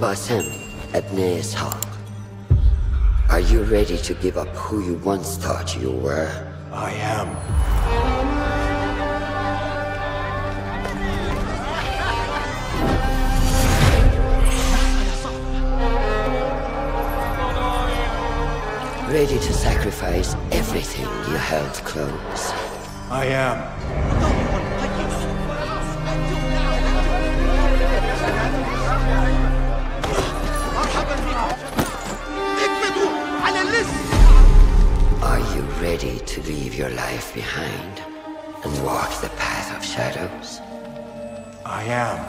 Bassem at Neas Hall. Are you ready to give up who you once thought you were? I am. Ready to sacrifice everything you held close? I am. Are you ready to leave your life behind and walk the path of shadows? I am.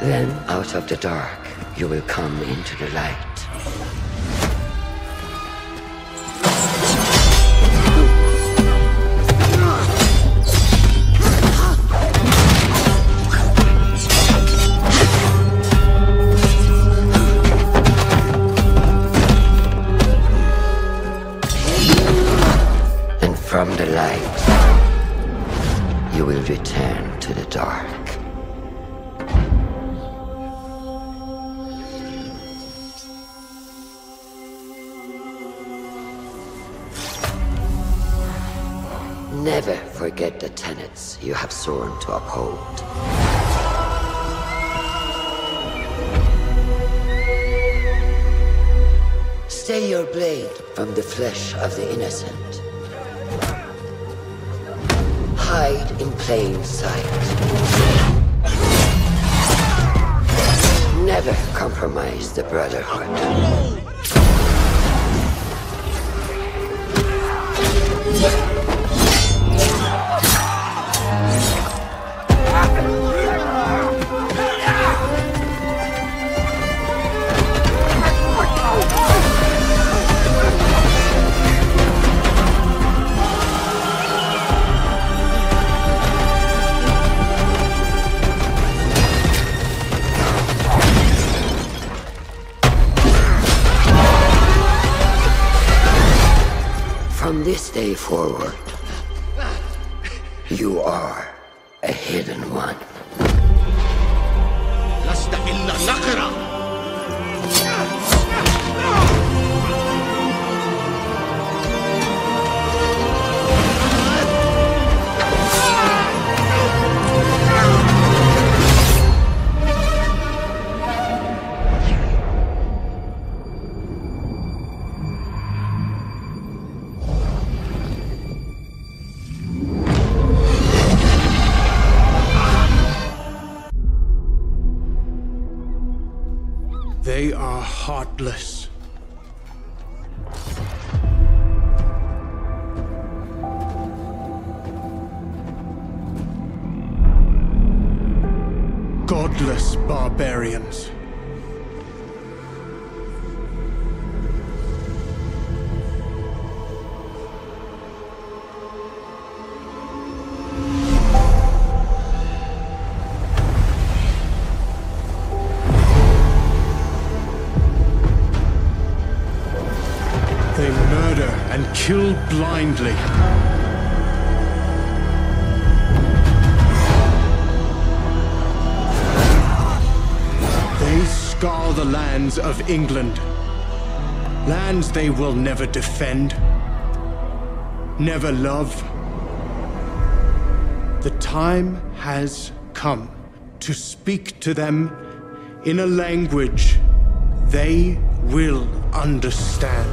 Then, out of the dark, you will come into the light. And from the light, you will return to the dark. Never forget the tenets you have sworn to uphold. Stay your blade from the flesh of the innocent. Hide in plain sight. Never compromise the Brotherhood. From this day forward, you are a hidden one. They are heartless. Godless barbarians. Kill blindly. They scour the lands of England. Lands they will never defend, never love. The time has come to speak to them in a language they will understand.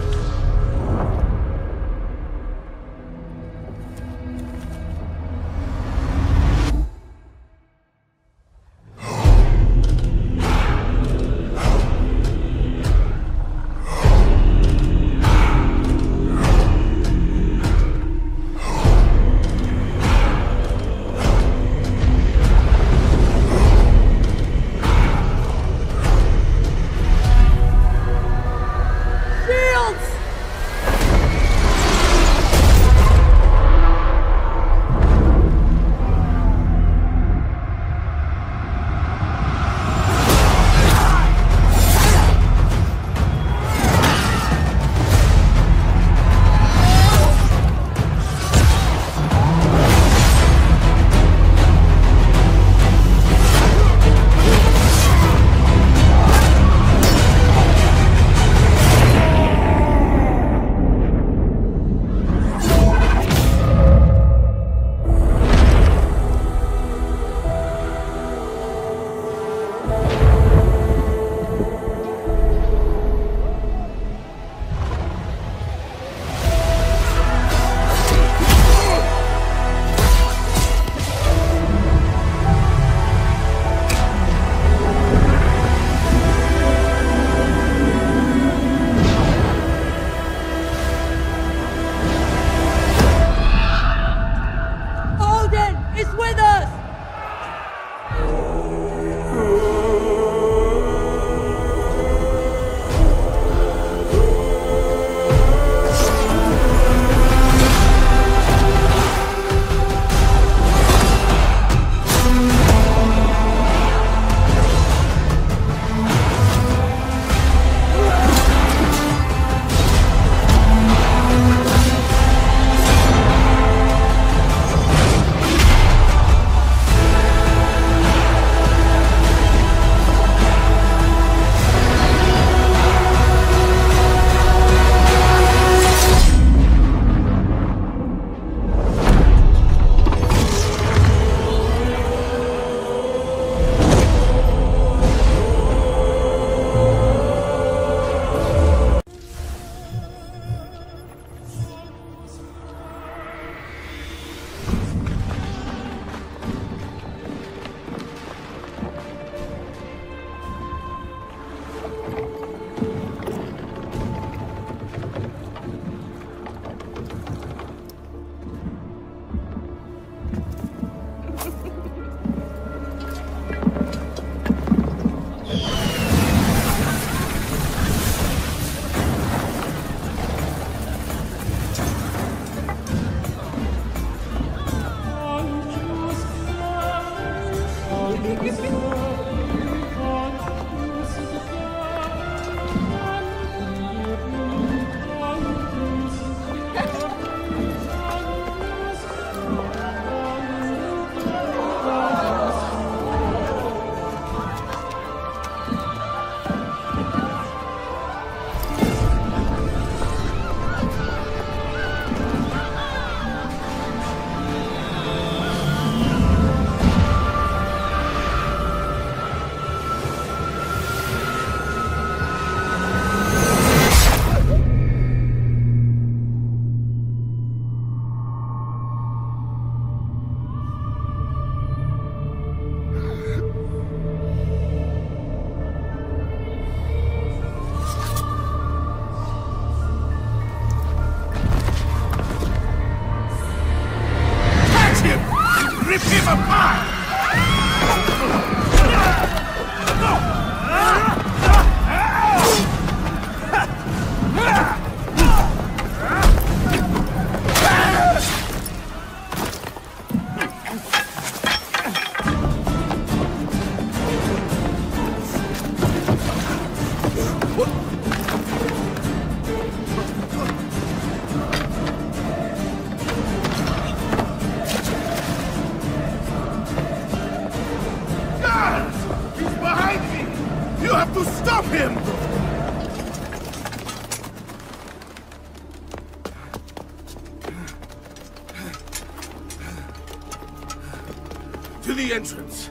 the entrance.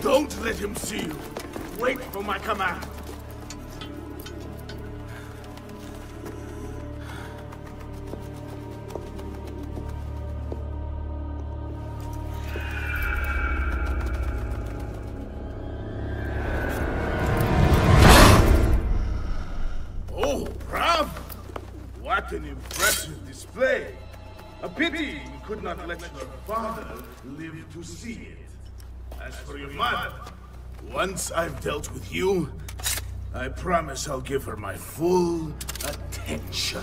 Don't let him see you. Wait for my command. Oh, bravo! What an impressive display. A pity we could not let your father live to see it. As for your mother, once I've dealt with you, I promise I'll give her my full attention.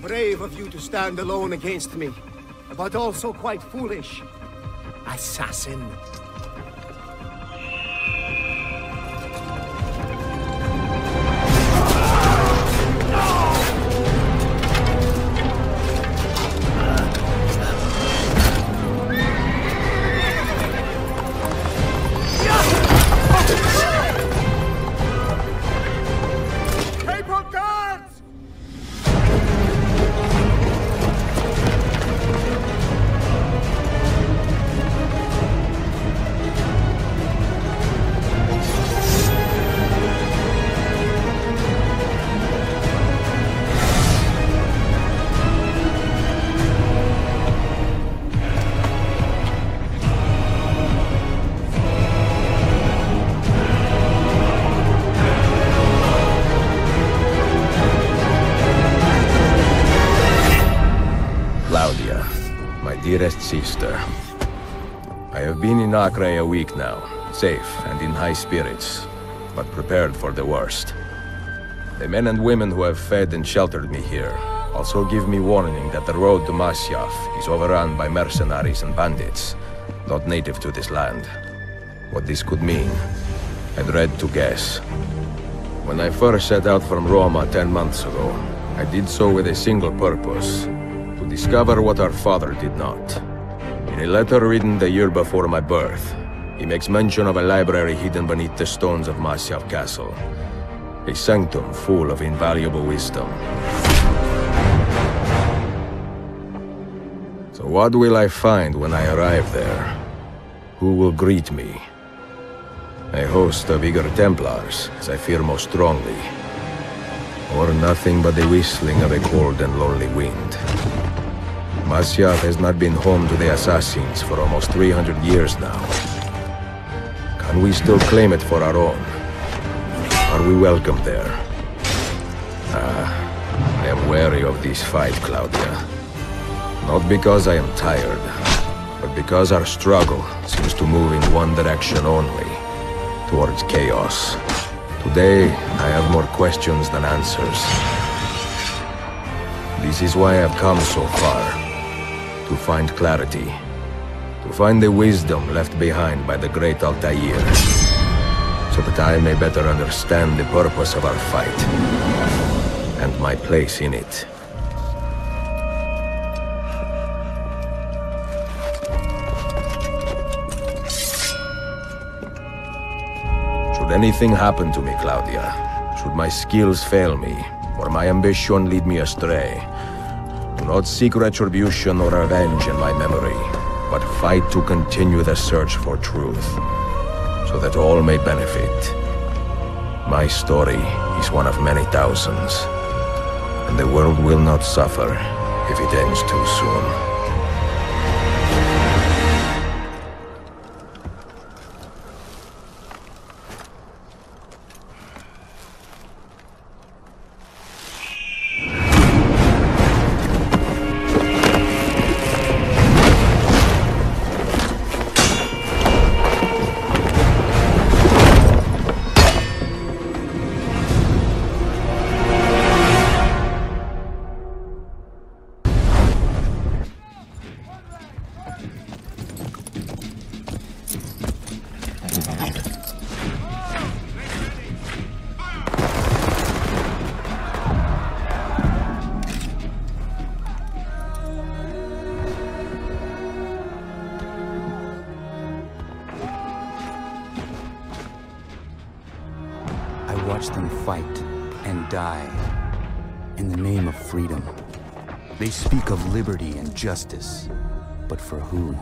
Brave of you to stand alone against me, but also quite foolish. Assassin. Dearest sister, I have been in Acre a week now, safe and in high spirits, but prepared for the worst. The men and women who have fed and sheltered me here also give me warning that the road to Masyaf is overrun by mercenaries and bandits, not native to this land. What this could mean, I dread to guess. When I first set out from Roma 10 months ago, I did so with a single purpose. Discover what our father did not. In a letter written the year before my birth, he makes mention of a library hidden beneath the stones of Masyaf Castle, a sanctum full of invaluable wisdom. So what will I find when I arrive there? Who will greet me? A host of eager Templars, as I fear most strongly, or nothing but the whistling of a cold and lonely wind. Masyaf has not been home to the Assassins for almost 300 years now. Can we still claim it for our own? Are we welcome there? I am wary of this fight, Claudia. Not because I am tired, but because our struggle seems to move in one direction only, towards chaos. Today, I have more questions than answers. This is why I've come so far. To find clarity, to find the wisdom left behind by the great Altair. so that I may better understand the purpose of our fight and my place in it. Should anything happen to me, Claudia, should my skills fail me, or my ambition lead me astray, do not seek retribution or revenge in my memory, but fight to continue the search for truth, so that all may benefit. My story is one of many thousands, and the world will not suffer if it ends too soon. Of liberty and justice, but for who?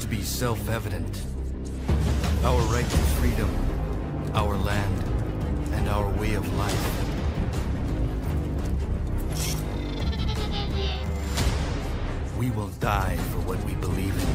To be self-evident. Our right to freedom, our land, and our way of life. We will die for what we believe in.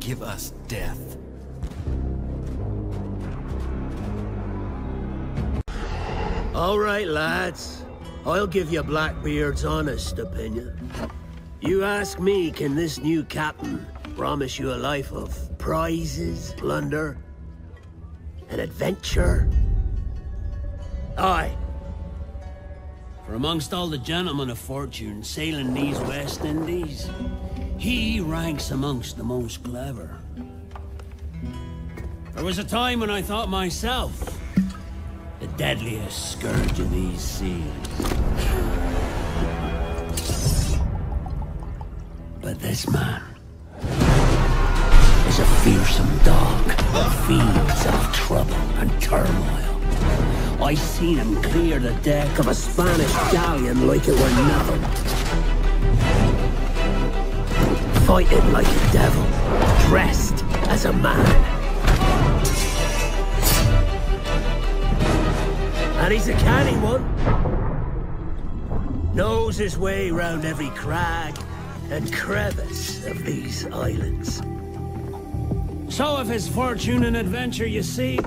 Give us death. All right, lads. I'll give you Blackbeard's honest opinion. You ask me, can this new captain promise you a life of prizes, plunder, and adventure? Aye. For amongst all the gentlemen of fortune sailing these West Indies, He ranks amongst the most clever. There was a time when I thought myself the deadliest scourge of these seas. But this man is a fearsome dog that feeds off trouble and turmoil. I seen him clear the deck of a Spanish galleon like it were nothing. Fighting like a devil, dressed as a man. And he's a canny one. Knows his way round every crag and crevice of these islands. So if it's fortune and adventure you seek,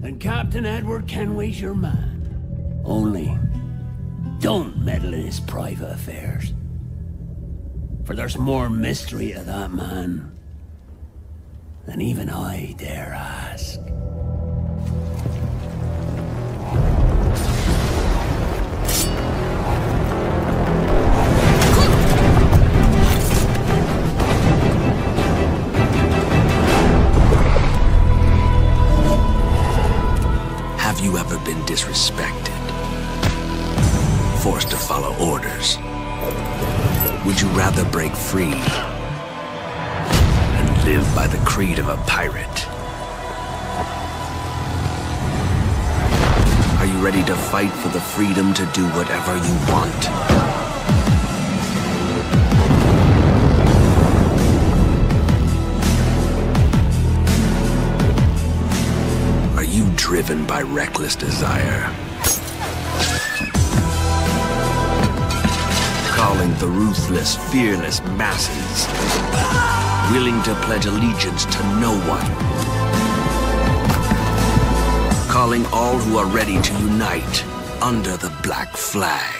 then Captain Edward Kenway's your man. Only, don't meddle in his private affairs. For there's more mystery to that man than even I dare ask. Have you ever been disrespected? Forced to follow orders? Would you rather break free and live by the creed of a pirate? Are you ready to fight for the freedom to do whatever you want? Are you driven by reckless desire? Calling the ruthless, fearless masses, willing to pledge allegiance to no one. Calling all who are ready to unite under the black flag.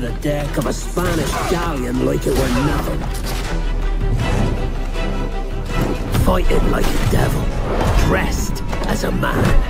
The deck of a Spanish galleon like it were nothing. Fighting like a devil, dressed as a man.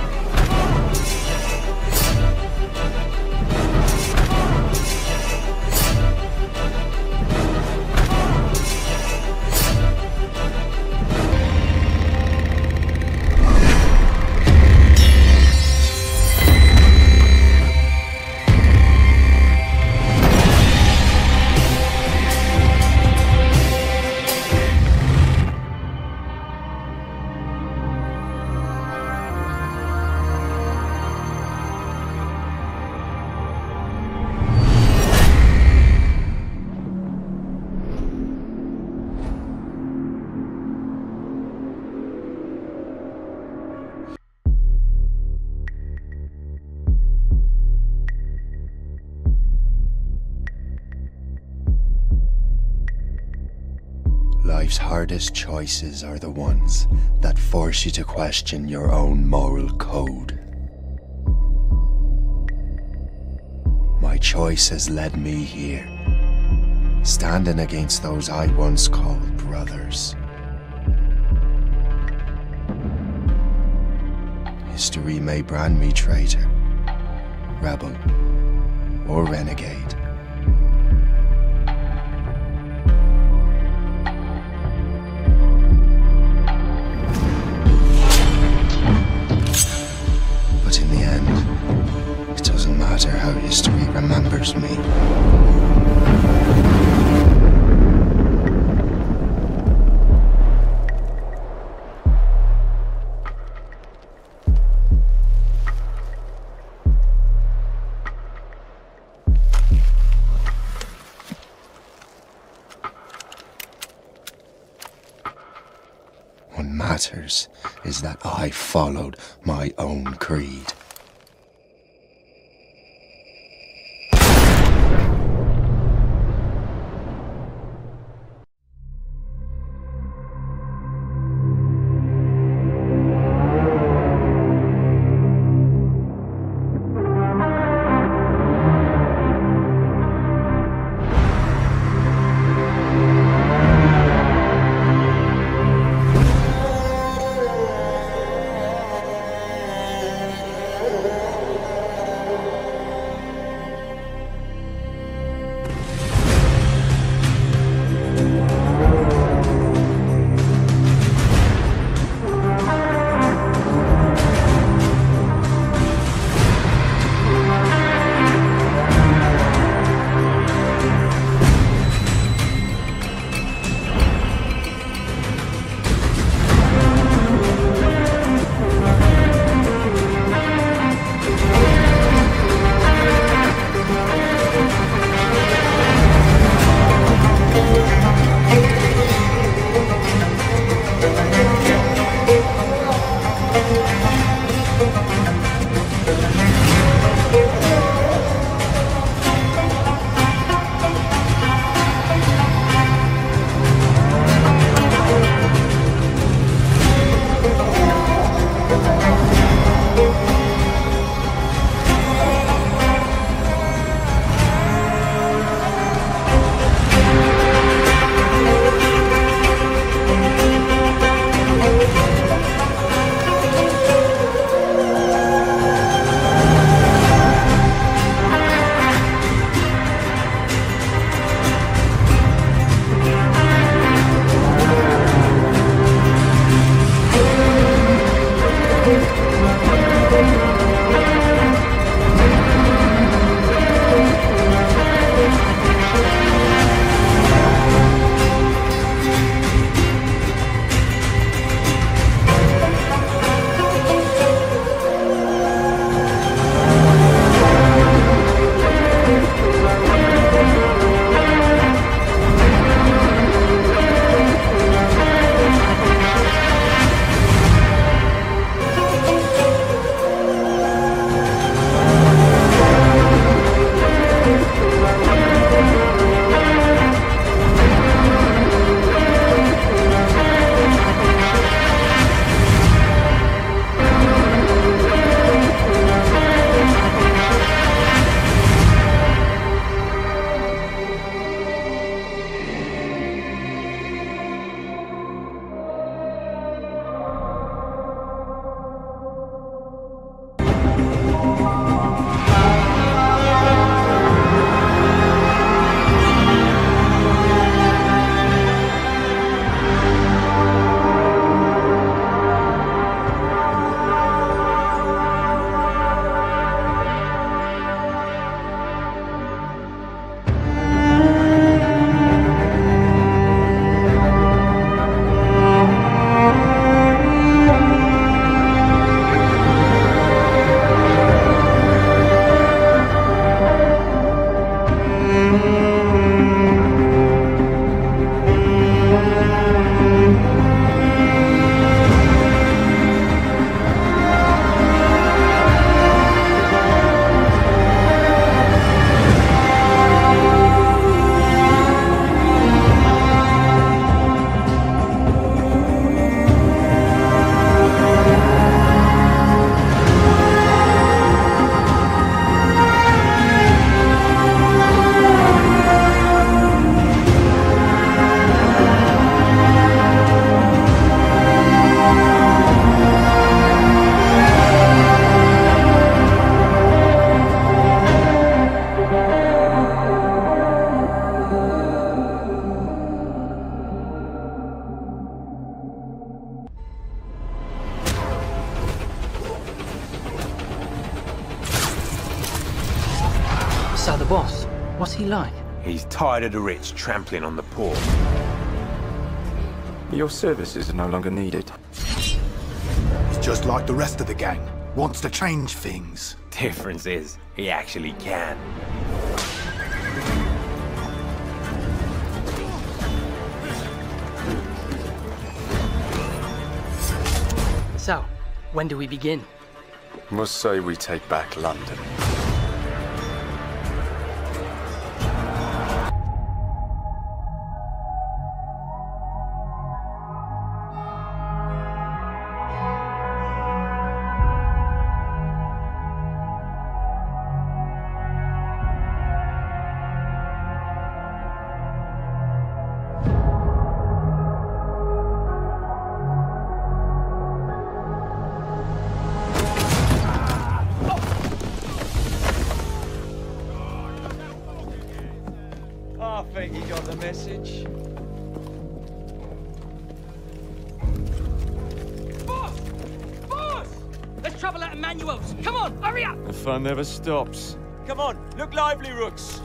life's hardest choices are the ones that force you to question your own moral code. My choice has led me here, standing against those I once called brothers. History may brand me traitor, rebel, or renegade. But in the end, it doesn't matter how history remembers me. Is that I followed my own creed. So the boss, what's he like? He's tired of the rich trampling on the poor. Your services are no longer needed. He's just like the rest of the gang. Wants to change things. Difference is, he actually can. So, when do we begin? Must say we take back London. Fun never stops. Come on, look lively, Rooks.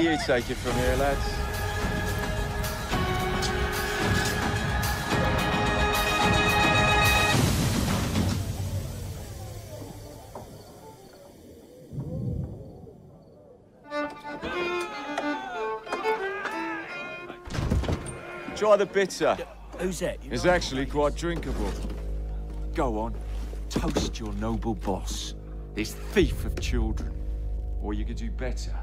You take it from here, lads. Try the bitter. Who's that? It's actually quite drinkable. Go on, toast your noble boss, this thief of children. Or you could do better.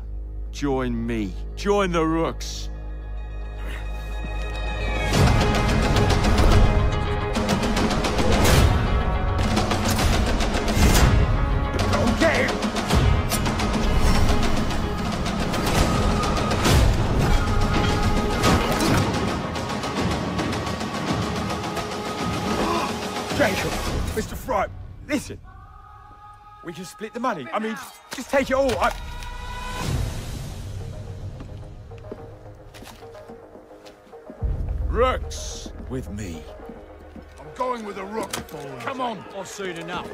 Join me. Join the Rooks. Jacob, Mr. Fry, listen. We can split the money. I mean, just take it all. Rooks! With me. I'm going with a rook. Come on, or soon enough.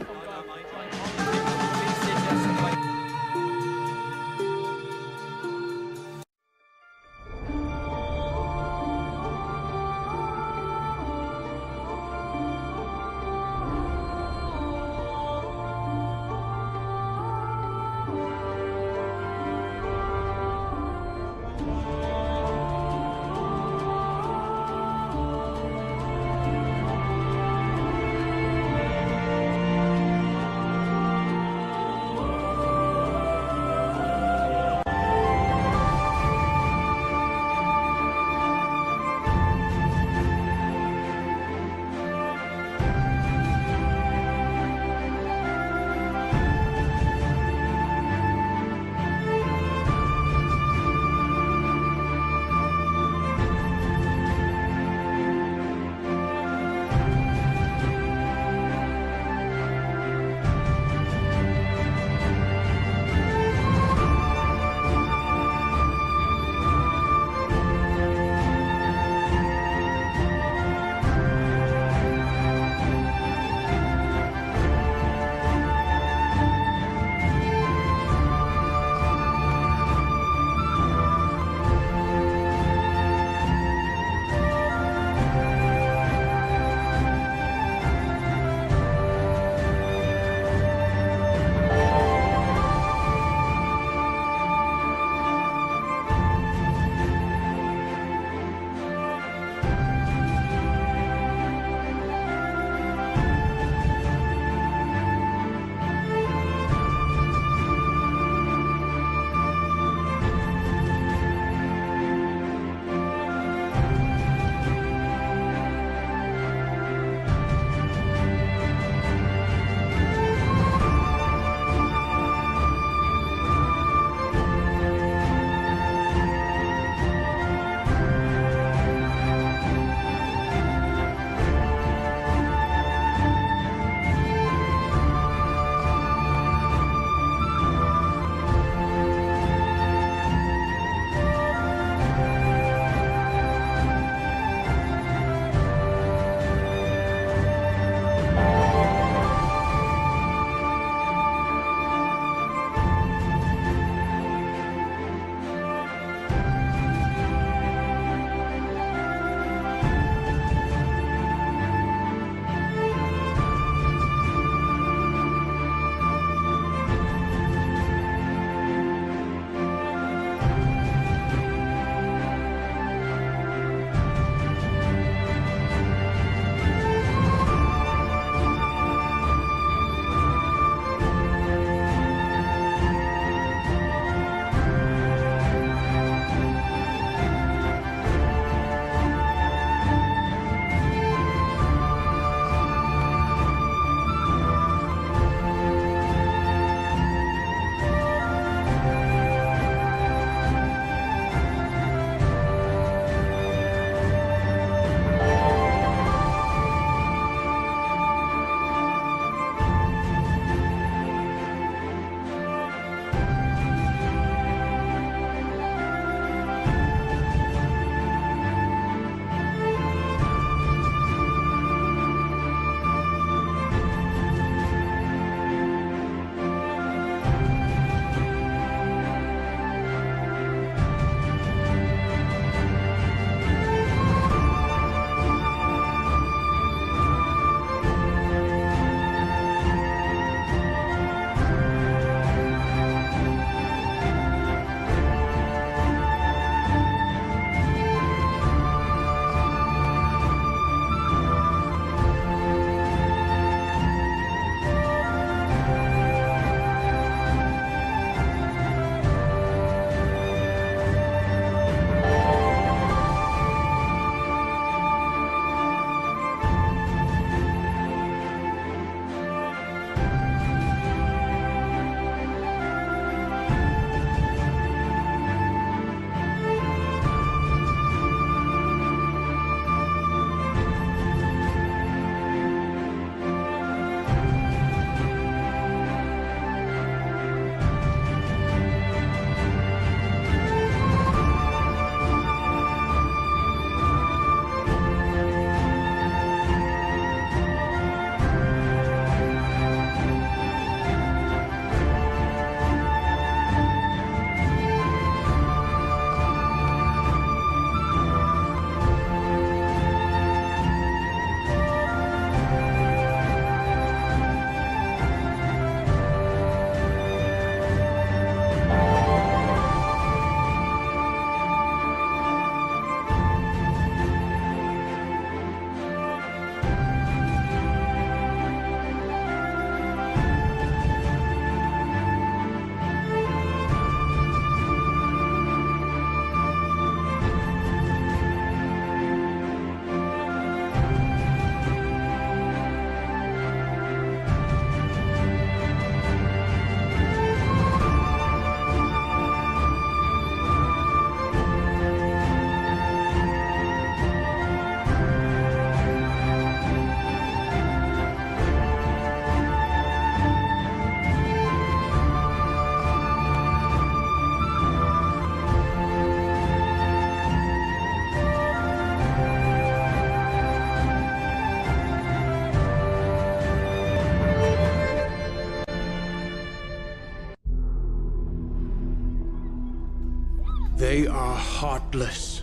They are heartless.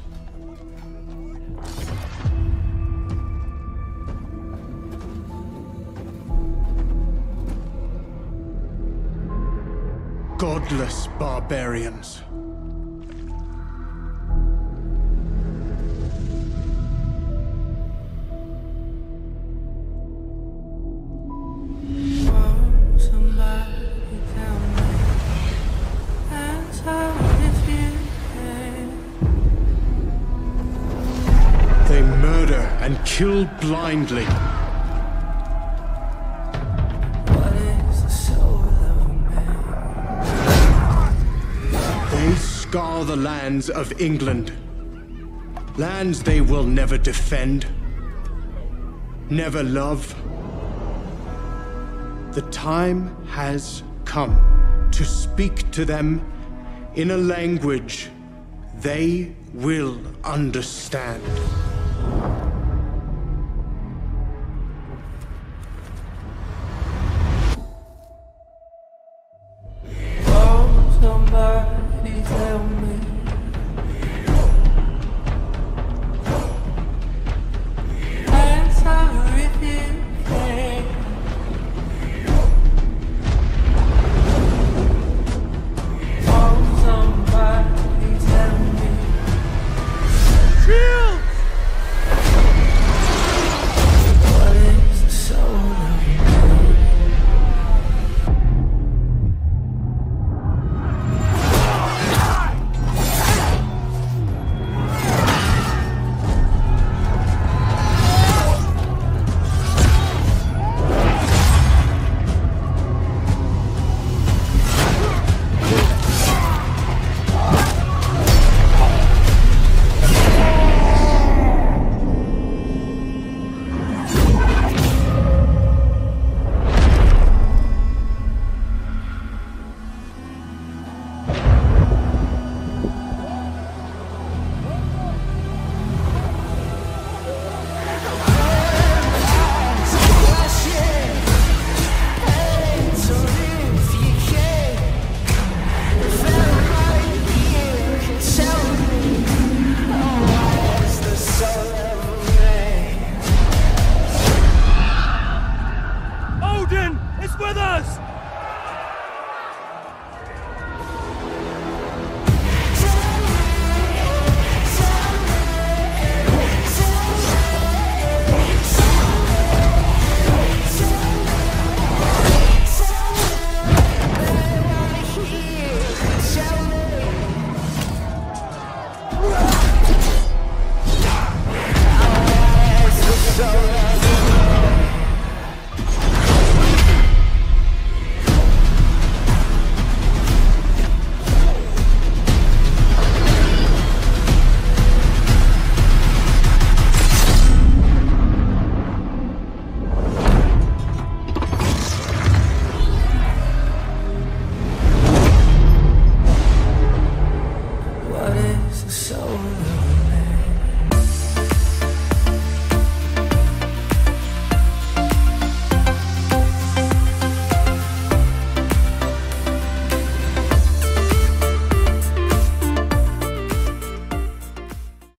Godless barbarians. Kill blindly. What is the soul of a man? They scar the lands of England. Lands they will never defend, never love. The time has come to speak to them in a language they will understand.